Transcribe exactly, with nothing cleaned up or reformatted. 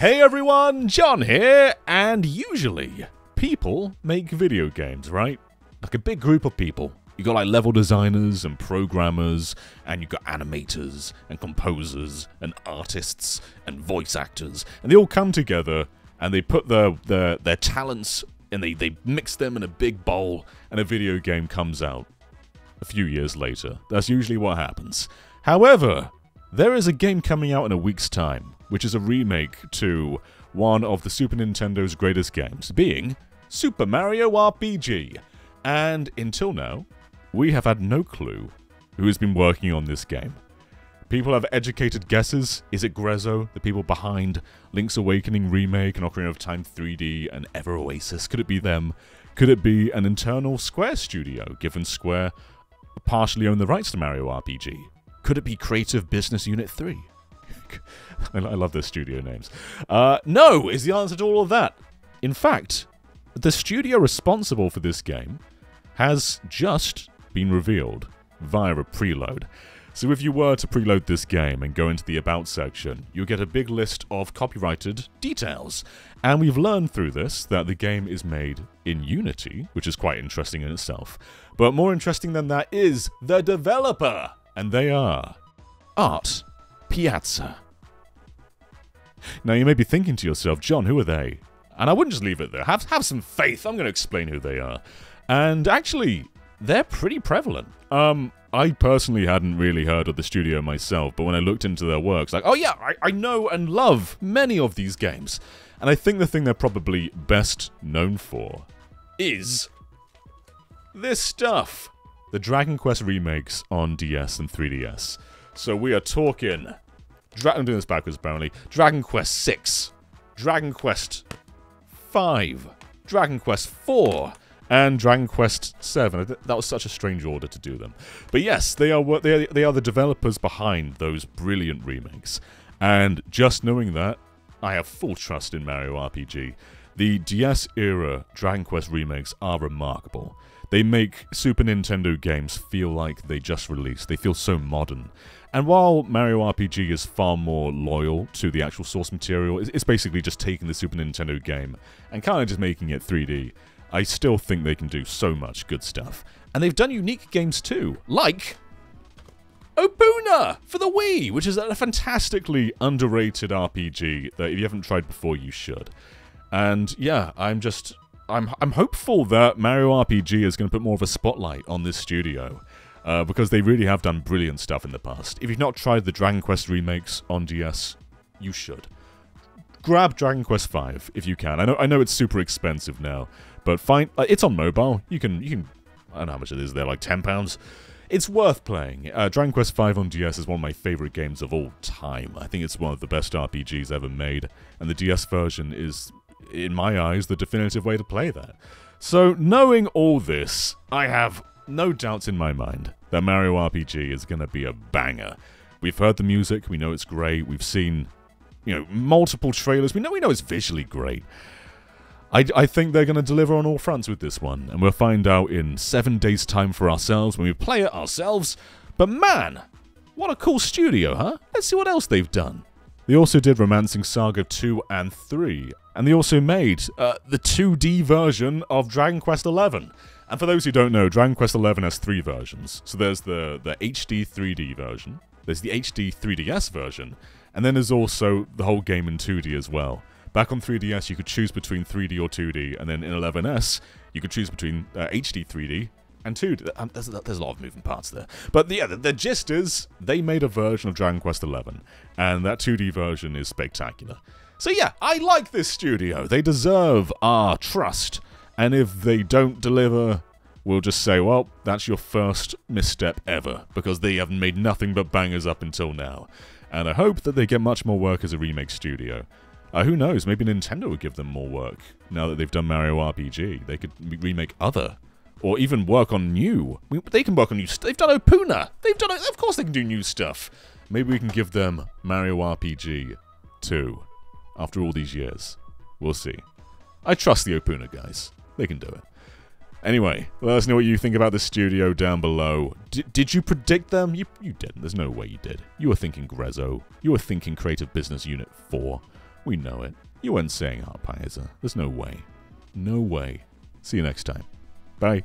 Hey everyone, John here, and usually people make video games, right? Like a big group of people. You got like level designers and programmers, and you got animators and composers and artists and voice actors, and they all come together and they put their their, their talents and they, they mix them in a big bowl, and a video game comes out a few years later. That's usually what happens. However, there is a game coming out in a week's time, which is a remake to one of the Super Nintendo's greatest games, being Super Mario R P G. And until now, we have had no clue who has been working on this game. People have educated guesses. Is it Grezzo, the people behind Link's Awakening Remake and Ocarina of Time three D and Ever Oasis? Could it be them? Could it be an internal Square studio, given Square partially own the rights to Mario R P G? Could it be Creative Business Unit three? I love their studio names. Uh, no is the answer to all of that. In fact, the studio responsible for this game has just been revealed via a preload. So if you were to preload this game and go into the About section, you'll get a big list of copyrighted details. And we've learned through this that the game is made in Unity, which is quite interesting in itself. But more interesting than that is the developer! And they are ArtePiazza. Now you may be thinking to yourself, John, who are they? And I wouldn't just leave it there. Have, have some faith. I'm going to explain who they are. And actually, they're pretty prevalent. Um, I personally hadn't really heard of the studio myself, but when I looked into their works, like, oh yeah, I, I know and love many of these games. And I think the thing they're probably best known for is this stuff. The Dragon Quest remakes on D S and three D S. So we are talking... Dra I'm doing this backwards, apparently. Dragon Quest six, Dragon Quest five, Dragon Quest four, and Dragon Quest seven. That was such a strange order to do them. But yes, they are, they are, they are the developers behind those brilliant remakes. And just knowing that, I have full trust in Mario R P G. The D S-era Dragon Quest remakes are remarkable. They make Super Nintendo games feel like they just released. They feel so modern. And while Mario R P G is far more loyal to the actual source material, it's basically just taking the Super Nintendo game and kind of just making it three D, I still think they can do so much good stuff. And they've done unique games too, like Obuna for the Wii, which is a fantastically underrated R P G that if you haven't tried before, you should. And yeah, I'm just... I'm, I'm hopeful that Mario R P G is going to put more of a spotlight on this studio, uh, because they really have done brilliant stuff in the past. If you've not tried the Dragon Quest remakes on D S, you should. Grab Dragon Quest five if you can. I know I know it's super expensive now, but find uh, it's on mobile. You can you can I don't know how much it is. They're like ten pounds. It's worth playing. Uh, Dragon Quest five on D S is one of my favorite games of all time. I think it's one of the best R P Gs ever made, and the D S version is, in my eyes, the definitive way to play that. So, knowing all this, I have no doubts in my mind that Mario R P G is going to be a banger. We've heard the music, we know it's great, we've seen, you know, multiple trailers, we know we know it's visually great. I, I think they're going to deliver on all fronts with this one, and we'll find out in seven days' time for ourselves when we play it ourselves. But man, what a cool studio, huh? Let's see what else they've done. They also did Romancing Saga two and three, and they also made uh, the two D version of Dragon Quest eleven. And for those who don't know, Dragon Quest eleven has three versions. So there's the, the H D three D version, there's the H D three D S version, and then there's also the whole game in two D as well. Back on three D S, you could choose between three D or two D, and then in eleven S, you could choose between uh, H D three D and two D. Um, there's, there's a lot of moving parts there. But the, yeah, the, the gist is, they made a version of Dragon Quest eleven, and that two D version is spectacular. So yeah, I like this studio. They deserve our trust. And if they don't deliver, we'll just say, well, that's your first misstep ever, because they haven't made nothing but bangers up until now. And I hope that they get much more work as a remake studio. Uh, who knows, maybe Nintendo would give them more work. Now that they've done Mario R P G, they could remake other, or even work on new. We, they can work on new stuff. They've done Obuna. They've done, of course they can do new stuff. Maybe we can give them Mario R P G too. After all these years. We'll see. I trust the Obuna guys. They can do it. Anyway, let us know what you think about the studio down below. D did you predict them? You, you didn't. There's no way you did. You were thinking Grezzo. You were thinking Creative Business Unit four. We know it. You weren't saying ArtePiazza. There's no way. No way. See you next time. Bye.